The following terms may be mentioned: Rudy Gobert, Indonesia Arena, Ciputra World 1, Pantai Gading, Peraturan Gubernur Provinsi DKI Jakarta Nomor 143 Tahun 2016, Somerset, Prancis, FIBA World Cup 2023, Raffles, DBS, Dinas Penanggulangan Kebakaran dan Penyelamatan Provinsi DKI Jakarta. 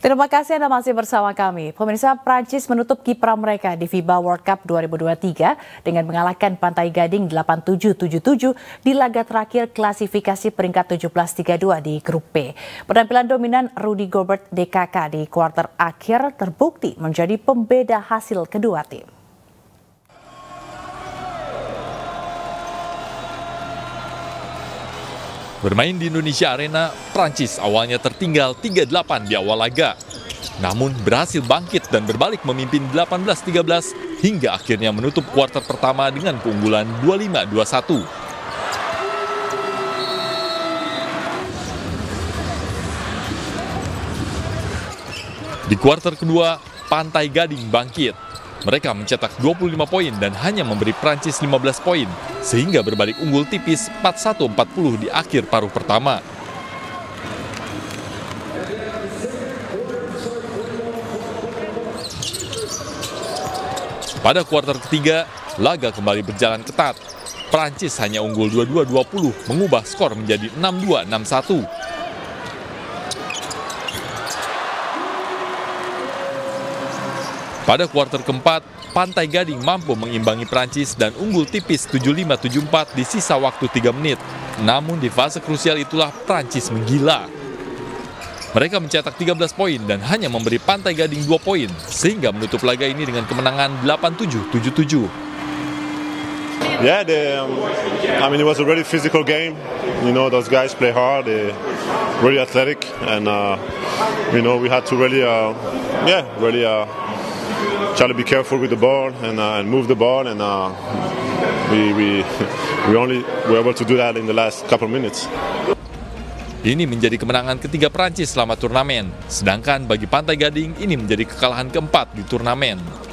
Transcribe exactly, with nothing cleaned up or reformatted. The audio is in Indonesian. Terima kasih Anda masih bersama kami. Pemirsa, Prancis menutup kiprah mereka di FIBA World Cup dua ribu dua puluh tiga dengan mengalahkan Pantai Gading delapan tujuh tujuh tujuh di laga terakhir klasifikasi peringkat tujuh belas tiga puluh dua di grup B. Penampilan dominan Rudy Gobert D K K di kuarter akhir terbukti menjadi pembeda hasil kedua tim. Bermain di Indonesia Arena, Prancis awalnya tertinggal tiga delapan di awal laga. Namun berhasil bangkit dan berbalik memimpin delapan belas tiga belas hingga akhirnya menutup kuarter pertama dengan keunggulan dua puluh lima dua puluh satu. Di kuarter kedua, Pantai Gading bangkit. Mereka mencetak dua puluh lima poin dan hanya memberi Prancis lima belas poin, sehingga berbalik unggul tipis empat puluh satu empat puluh di akhir paruh pertama. Pada kuarter ketiga, laga kembali berjalan ketat. Prancis hanya unggul dua puluh dua dua puluh, mengubah skor menjadi enam dua enam satu. Pada kuarter keempat, Pantai Gading mampu mengimbangi Prancis dan unggul tipis tujuh lima tujuh empat di sisa waktu tiga menit. Namun di fase krusial itulah Prancis menggila. Mereka mencetak tiga belas poin dan hanya memberi Pantai Gading dua poin, sehingga menutup laga ini dengan kemenangan delapan tujuh tujuh tujuh. Yeah, they, um, I mean it was a really physical game. You know, those guys play hard, they're really athletic, and uh, you know we had to really, uh, yeah, really. Uh, Try to be careful with the ball and, uh, and move the ball, and uh, we, we, we only were able to do that in the last couple of minutes. Ini menjadi kemenangan ketiga Prancis selama turnamen, sedangkan bagi Pantai Gading ini menjadi kekalahan keempat di turnamen.